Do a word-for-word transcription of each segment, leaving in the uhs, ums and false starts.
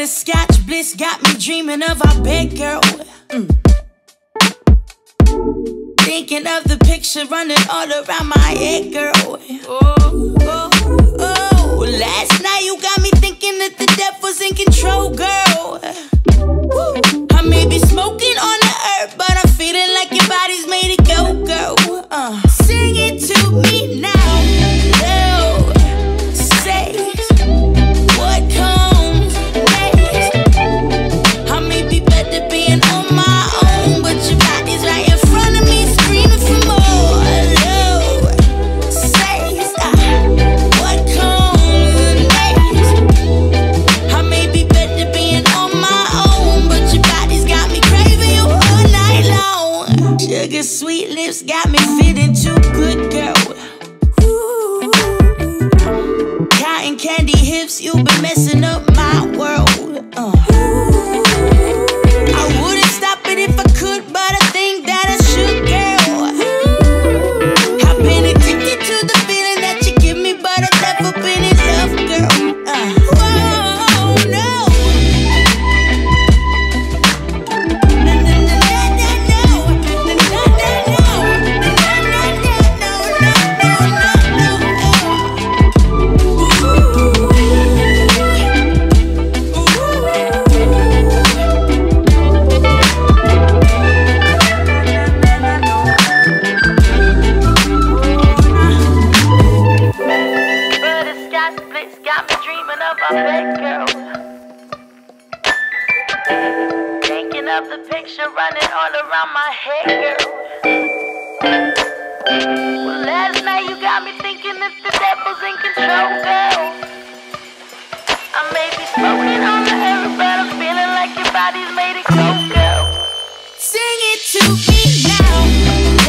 Scotch bliss got me dreaming of our bed girl. Mm. Thinking of the picture running all around my head, girl. Oh, oh, oh. Last night you got me thinking that the devil's in control, girl. Woo. I may be smoking on the herb, but I'm feeling like your body's made it go, girl. Uh. Sing it to me now. Sweet lips got me feeling too good, girl. Ooh. Cotton candy hips, you've been messing up my world. Uh. I wouldn't stop it if I could, but I think that I should, girl. I've been addicted to the feeling that you give me, but I've never been in love, girl. Uh. Whoa, no. Made it go, go. Sing it to me now.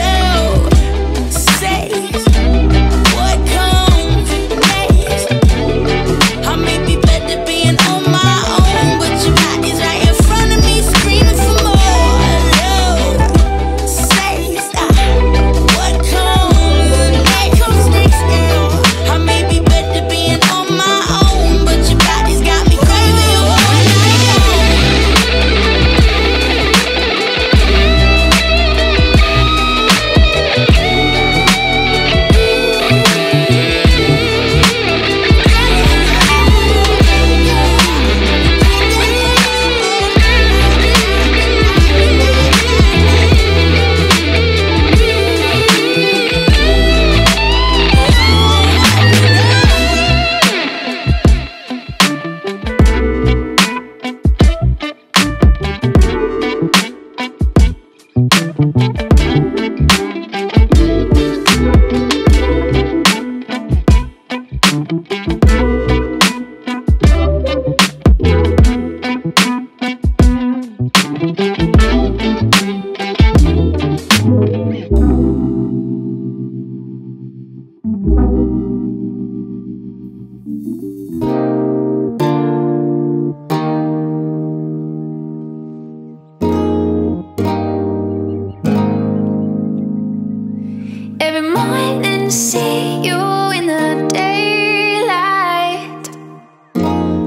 see you in the daylight.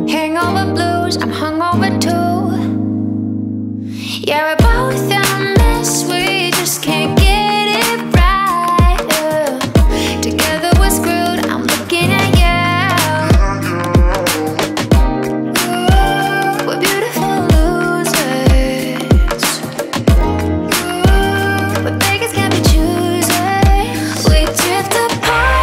Hangover blues, I'm hungover too. Yeah, we're both a mess, we just can't get it right. uh, Together we're screwed, I'm looking at you. Ooh, we're beautiful losers. Ooh, but beggars can't be choosers. We drift apart.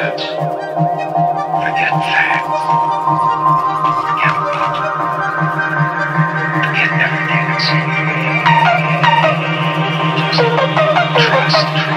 words, forget facts, forget people, forget everything that's just trust, trust, trust, yeah.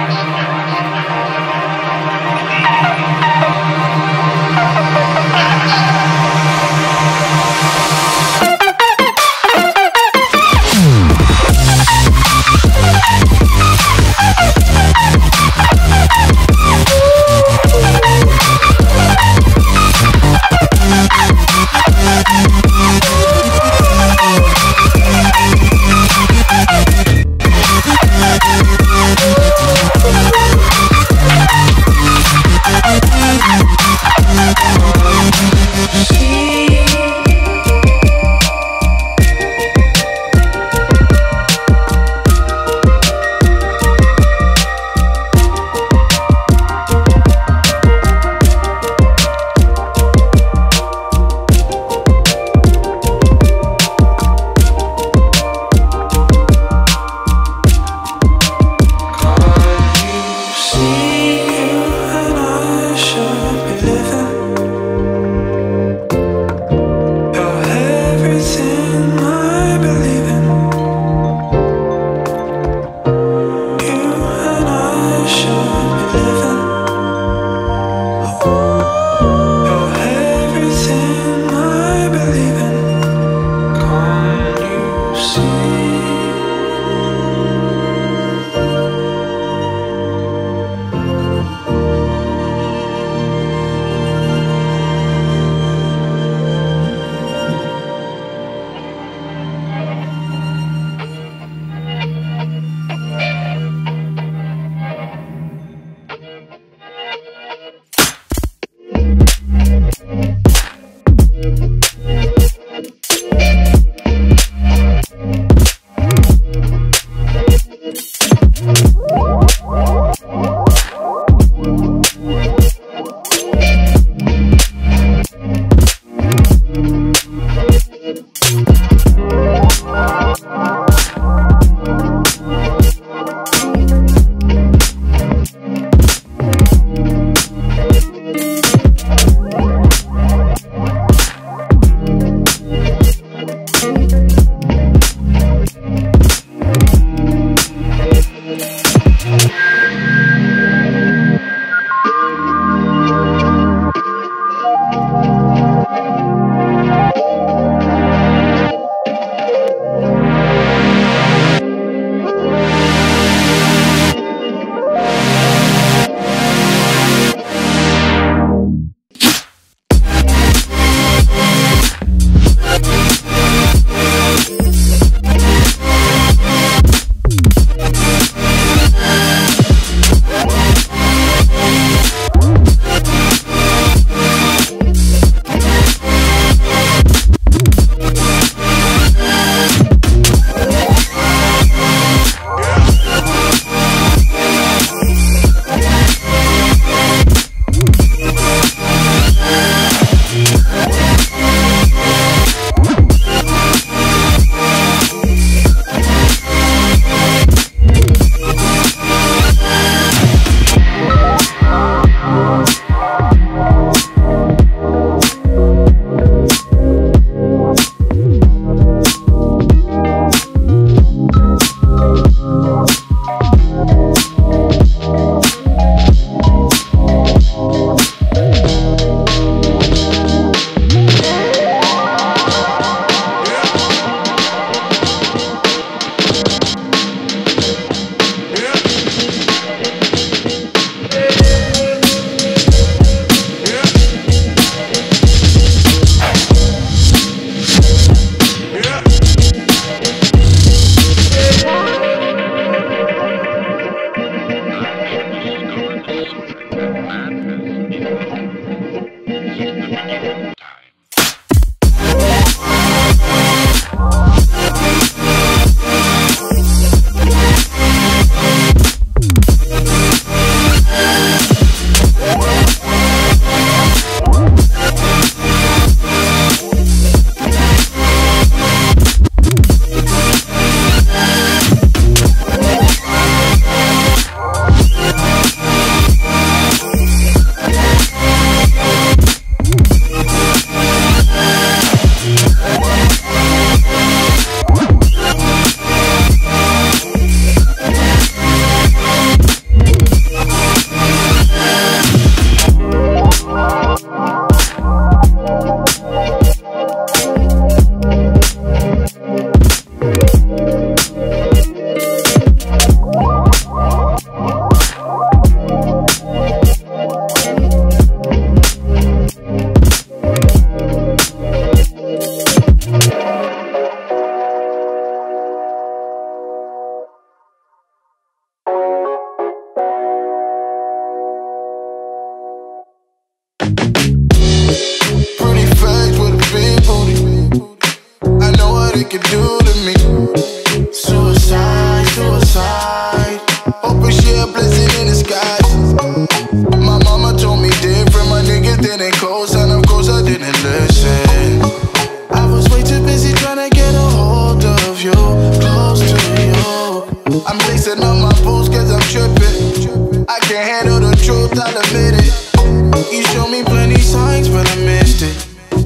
when I missed it.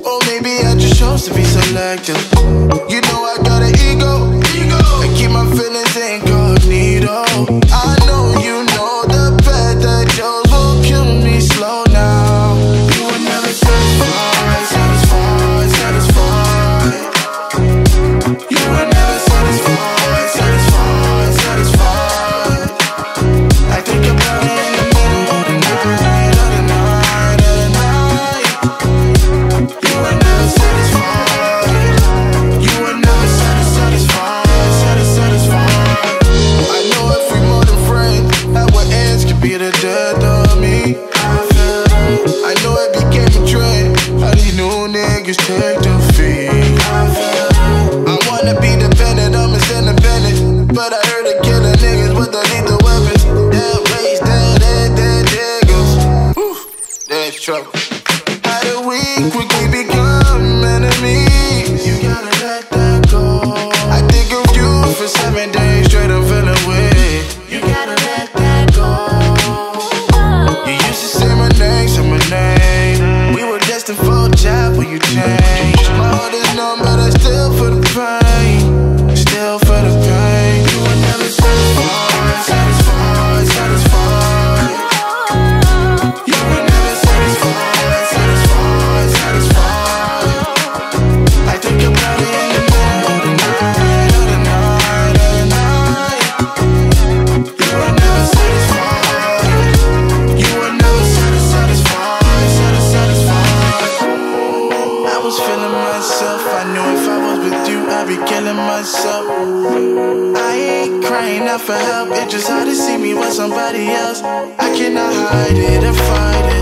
Oh, maybe I just chose to be selective. You know I got an ego, ego. I keep my feelings incognito. I know you know the path that chose will kill me slow now. You were never satisfied, satisfied, satisfied. You were never satisfied, satisfied, satisfied. I think about it in the middle of the night, of the night, of the night. You were never satisfied. You were never satisfied, satisfied. I know every modern friend, our ends could be the death of me. I know it became a trend, how these new niggas take the fee. I wanna be dependent, I'm as independent, but I heard a killer niggas with the lethal weapons. Dead ways, dead, dead, dead niggas. Ooh, that's trouble. How do we quickly become enemies? You gotta let that go. I think of you for seven days straight, I'm feeling weird. You gotta let that go. You used to say my name, say my name. We were destined for a job, will you change? My heart is numb, but I still feel the pain. Still feel the pain. You were never satisfied, satisfied, satisfied. You were never satisfied, satisfied, satisfied. I think about it in the middle of the night, of the night, of the night. You were never satisfied. You were never satis- satisfied, satis- satisfied. I was feeling myself, I knew if I was with you I'd be killing myself. I ain't crying out for help, it's just hard to see me with somebody else. I cannot hide it and fight it.